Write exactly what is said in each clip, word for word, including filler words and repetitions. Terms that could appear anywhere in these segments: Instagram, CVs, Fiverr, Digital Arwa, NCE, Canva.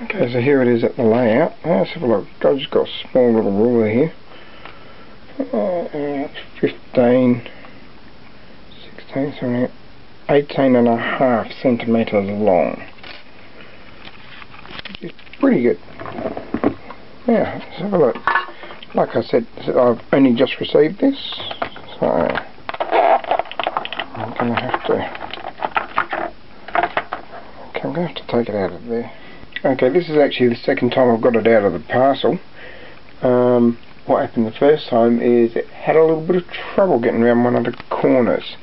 Okay, so here it is at the layout. Let's have a look. I've just got a small little ruler here. Uh, fifteen, sixteen, seventeen, eighteen and a half centimetres long. It's pretty good. Yeah, let's have a look. Like I said, I've only just received this, so I'm going to have to. Okay, I'm going to have to take it out of there. Okay, this is actually the second time I've got it out of the parcel. Um, what happened the first time is it had a little bit of trouble getting around one of the corners,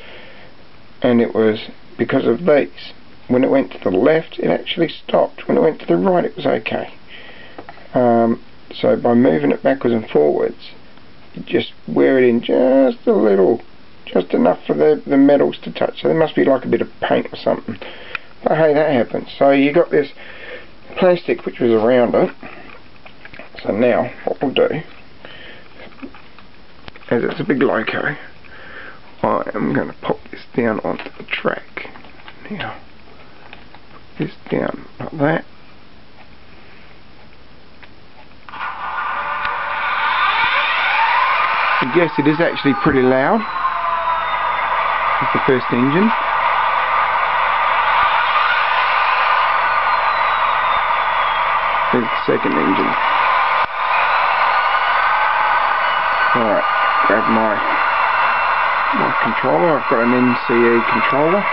and it was because of these. When it went to the left, it actually stopped. When it went to the right, it was okay. Um, so by moving it backwards and forwards, you just wear it in just a little, just enough for the, the metals to touch. So there must be like a bit of paint or something. But hey, that happens. So you got this plastic which was around it. So now what we'll do is, it's a big loco, I am going to pop this down onto the track. Now put this down like that. And yes, it is actually pretty loud. It's the first engine. The second engine. Alright, grab my, my controller. I've got an N C E controller.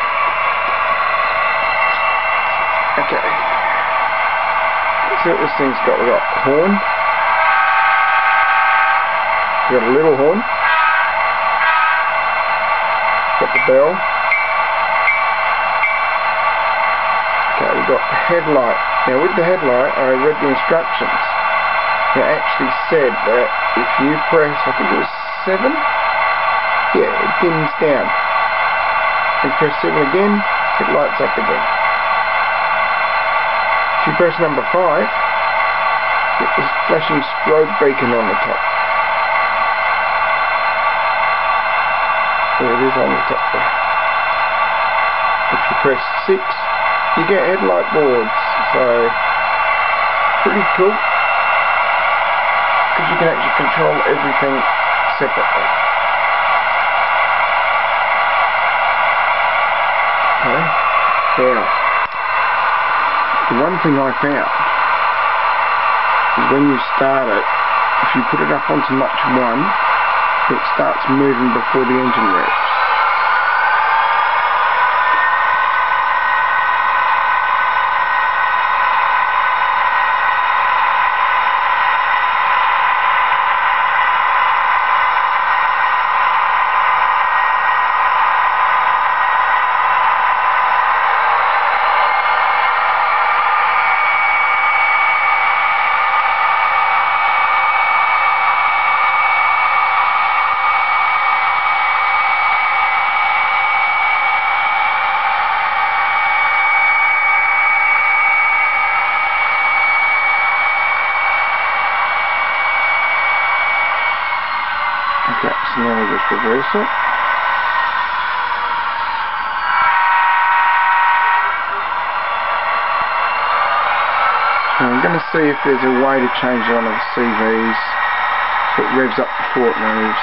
Okay. Let's see what this thing's got. We've got a horn. We've got a little horn. Got the bell. Okay, we've got the headlight. Now with the headlight, I read the instructions. It actually said that if you press, I think it was seven, yeah, it dims down. If you press seven again, it lights up again. If you press number five, get this flashing strobe beacon on the top. There it is on the top there. If you press six, you get headlight boards. So, pretty cool, because you can actually control everything separately. Okay, now, the one thing I found is when you start it, if you put it up onto notch one, it starts moving before the engine revs. So now we just reverse it. And I'm going to see if there's a way to change one of the C Vs so it revs up before it moves.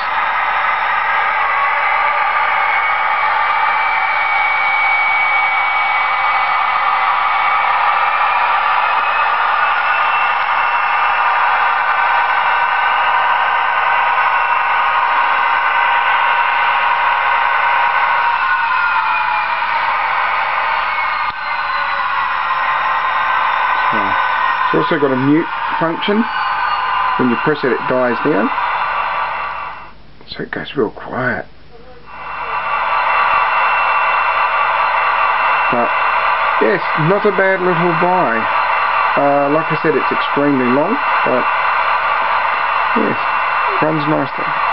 It's also got a mute function. When you press it, it dies down, so it goes real quiet. But yes, not a bad little buy. Uh, like I said, it's extremely long, but yes, runs nicely.